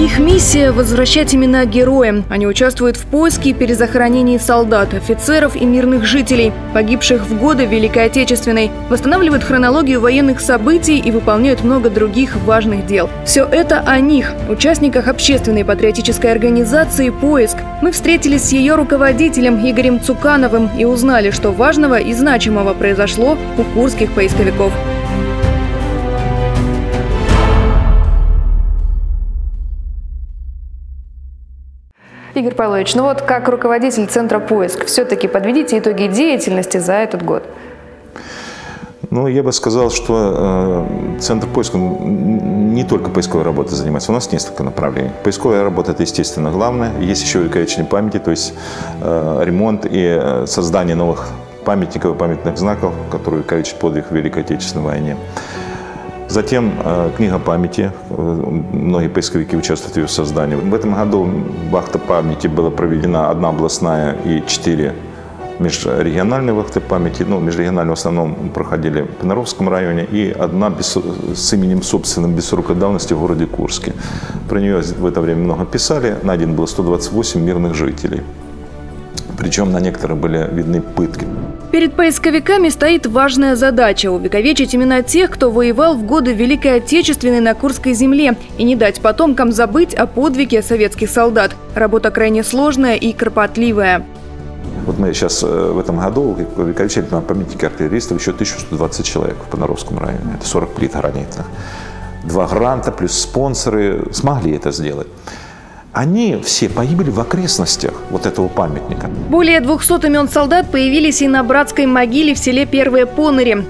Их миссия – возвращать имена героям. Они участвуют в поиске и перезахоронении солдат, офицеров и мирных жителей, погибших в годы Великой Отечественной, восстанавливают хронологию военных событий и выполняют много других важных дел. Все это о них, участниках общественной патриотической организации «Поиск». Мы встретились с ее руководителем Игорем Цукановым и узнали, что важного и значимого произошло у курских поисковиков. Игорь Павлович, ну вот как руководитель Центра «Поиск», все-таки подведите итоги деятельности за этот год. Ну, я бы сказал, что Центр «Поиска» не только поисковой работой занимается. У нас несколько направлений. Поисковая работа – это, естественно, главное. Есть еще увековечение памяти, то есть ремонт и создание новых памятников и памятных знаков, которые увековечат подвиг в Великой Отечественной войне. Затем книга памяти. Многие поисковики участвуют в ее создании. В этом году вахта памяти была проведена одна областная и 4 межрегиональные вахты памяти. Ну, межрегиональные в основном проходили в Поныровском районе и одна с именем собственным без срока давности в городе Курске. Про нее в это время много писали. Найдено было 128 мирных жителей. Причем на некоторых были видны пытки. Перед поисковиками стоит важная задача – увековечить имена тех, кто воевал в годы Великой Отечественной на Курской земле и не дать потомкам забыть о подвиге советских солдат. Работа крайне сложная и кропотливая. Вот мы сейчас в этом году увековечили на памятнике артиллеристов еще 1120 человек в Поныровском районе. Это 40 плит гранитных. 2 гранта плюс спонсоры смогли это сделать. Они все погибли в окрестностях вот этого памятника. Более 200 имен солдат появились и на братской могиле в селе Первые Поныри.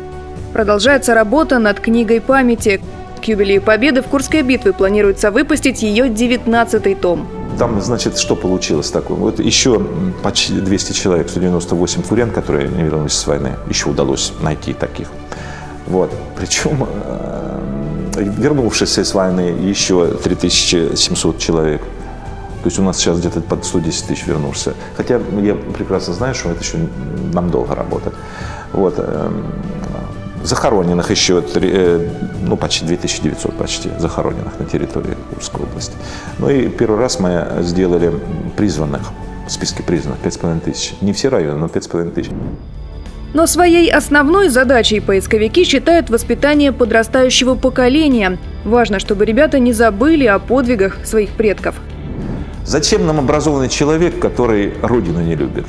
Продолжается работа над книгой памяти. К юбилею победы в Курской битве планируется выпустить ее 19-й том. Там, значит, что получилось такое? Вот еще почти 200 человек, 198 курян, которые не вернулись с войны, еще удалось найти таких. Вот. Причем вернувшиеся с войны еще 3700 человек. То есть у нас сейчас где-то под 110 тысяч вернулся. Хотя я прекрасно знаю, что это еще нам долго работать. Вот. Захороненных еще ну, почти 2900 почти захороненных на территории Курской области. Ну и первый раз мы сделали призванных, в списке призванных 5500. Не все районы, но 5500. Но своей основной задачей поисковики считают воспитание подрастающего поколения. Важно, чтобы ребята не забыли о подвигах своих предков. Зачем нам образованный человек, который родину не любит?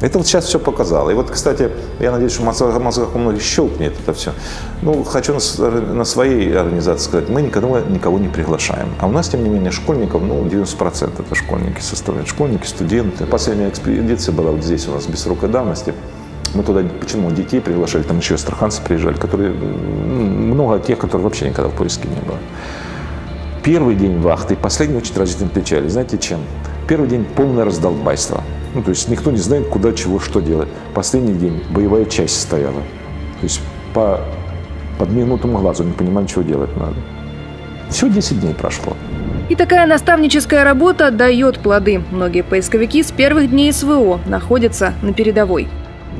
Это вот сейчас все показало. И вот, кстати, я надеюсь, что в мозгах у многих щелкнет это все. Ну, хочу на своей организации сказать, мы никого не приглашаем. А у нас, тем не менее, школьников, ну, 90% это школьники составляют. Школьники, студенты. Последняя экспедиция была вот здесь у нас без срока давности. Мы туда почему детей приглашали, там еще астраханцы приезжали, которые, много тех, которые вообще никогда в поиске не было. Первый день вахты, последний очень разительно отличали. Знаете чем? Первый день полное раздолбайство. Ну, то есть никто не знает, куда, чего, что делать. Последний день боевая часть стояла. То есть под минутному глазу не понимали, чего делать надо. Всего 10 дней прошло. И такая наставническая работа дает плоды. Многие поисковики с первых дней СВО находятся на передовой.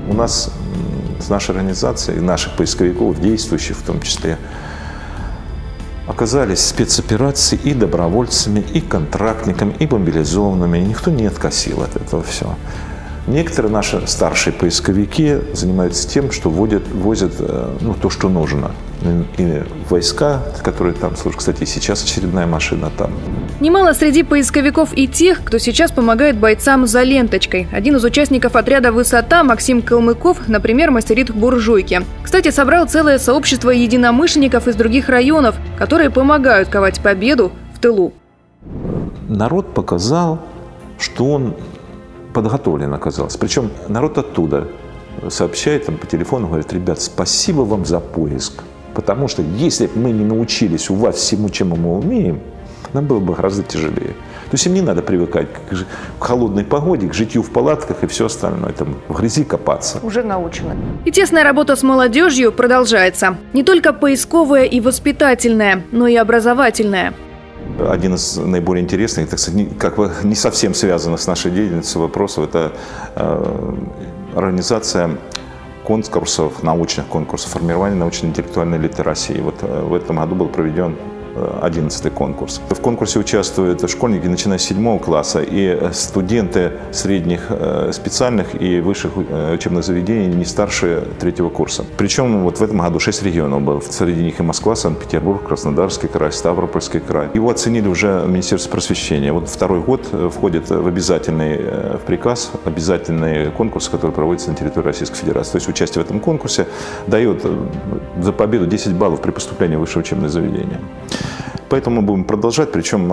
У нас с нашей организацией, наших поисковиков, действующих в том числе, оказались спецоперации и добровольцами, и контрактниками, и мобилизованными. И никто не откосил от этого все. Некоторые наши старшие поисковики занимаются тем, что возят то, что нужно. И войска, которые там служат. Кстати, сейчас очередная машина там. Немало среди поисковиков и тех, кто сейчас помогает бойцам за ленточкой. Один из участников отряда «Высота» Максим Калмыков, например, мастерит буржуйки. Кстати, собрал целое сообщество единомышленников из других районов, которые помогают ковать победу в тылу. Народ показал, что он подготовлен оказался. Причем народ оттуда сообщает по телефону, говорит: ребят, спасибо вам за поиск. Потому что если бы мы не научились у вас всему, чему мы умеем, нам было бы гораздо тяжелее. То есть им не надо привыкать к холодной погоде, к житью в палатках и все остальное, там, в грязи копаться. Уже научены. И тесная работа с молодежью продолжается. Не только поисковая и воспитательная, но и образовательная. Один из наиболее интересных, так сказать, как бы не совсем связанных с нашей деятельностью вопросов, это организация конкурсов, научных конкурсов, формирования научно-интеллектуальной литературы. И вот в этом году был проведен 11-й конкурс. В конкурсе участвуют школьники, начиная с 7 класса, и студенты средних специальных и высших учебных заведений не старше 3-го курса. Причем вот в этом году 6 регионов было. Среди них и Москва, Санкт-Петербург, Краснодарский край, Ставропольский край. Его оценили уже Министерство просвещения. Вот второй год входит в обязательный приказ, обязательный конкурс, который проводится на территории Российской Федерации. То есть участие в этом конкурсе дает за победу 10 баллов при поступлении в высшее учебное заведение. Поэтому мы будем продолжать, причем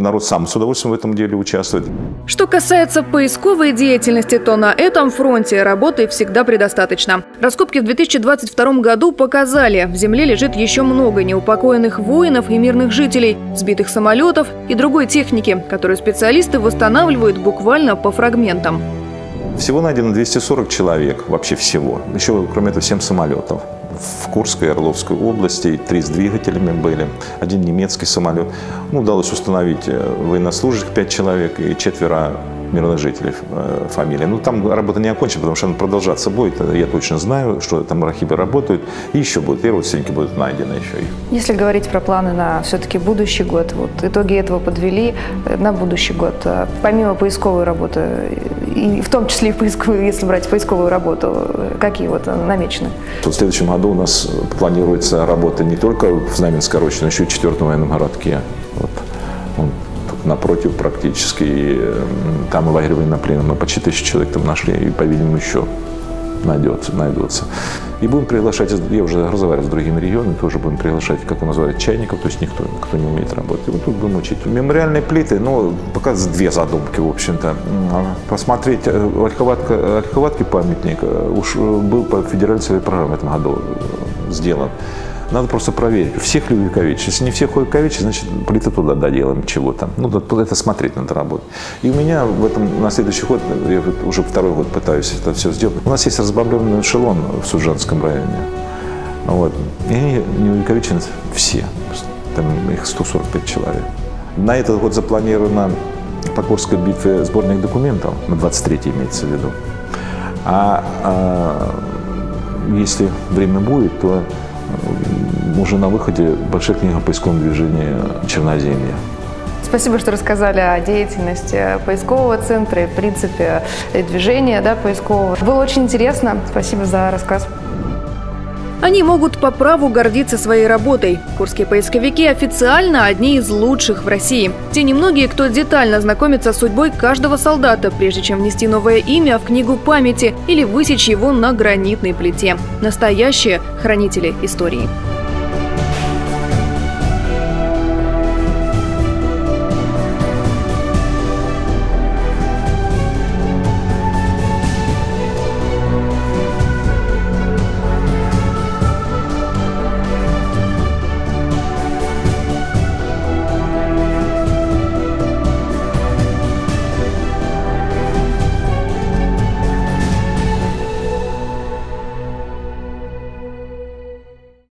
народ сам с удовольствием в этом деле участвует. Что касается поисковой деятельности, то на этом фронте работы всегда предостаточно. Раскопки в 2022 году показали, в земле лежит еще много неупокоенных воинов и мирных жителей, сбитых самолетов и другой техники, которую специалисты восстанавливают буквально по фрагментам. Всего найдено 240 человек, вообще всего. Еще, кроме этого, 7 самолетов. В Курской и Орловской области 3 с двигателями были, 1 немецкий самолет. Ну, удалось установить военнослужащих 5 человек и 4 мирных жителей фамилии. Ну, там работа не окончена, потому что она продолжаться будет. Я точно знаю, что там архивы работают. И еще будут, и родственники будут найдены еще. Если говорить про планы на все-таки будущий год, вот итоги этого подвели на будущий год. Помимо поисковой работы, и в том числе и поисковую, если брать поисковую работу, какие вот намечены? В следующем году у нас планируется работа не только в Знаменской Роще, но еще и в 4-м военном городке. Вот. Напротив практически, и там лагерь военнопленных, мы почти 1000 человек там нашли, и, по-видимому, еще найдутся. И будем приглашать, я уже разговаривал с другими регионами, тоже будем приглашать, как он называет, чайников, то есть никто, кто не умеет работать. И вот тут будем учить. Мемориальные плиты, ну, пока две задумки, в общем-то. Посмотреть, Ольховатке памятник уж был по федеральной целевой программе в этом году сделан. Надо просто проверить, всех ли увековечить. Если не всех увековечить, значит, плиты туда доделаем чего-то. Ну, это смотреть надо работать. И у меня в этом, на следующий год, я уже второй год пытаюсь это все сделать. У нас есть разбомбленный эшелон в Суджанском районе. Вот. И они не увековечены все. Там их 145 человек. На этот год запланировано по Курской битве сборник документов. На 23-й имеется в виду. А если время будет, то уже на выходе большая книга о поисковом движении «Черноземье». Спасибо, что рассказали о деятельности поискового центра и принципе движения поискового. Было очень интересно. Спасибо за рассказ. Они могут по праву гордиться своей работой. Курские поисковики официально одни из лучших в России. Те немногие, кто детально знакомится с судьбой каждого солдата, прежде чем внести новое имя в книгу памяти или высечь его на гранитной плите. Настоящие хранители истории.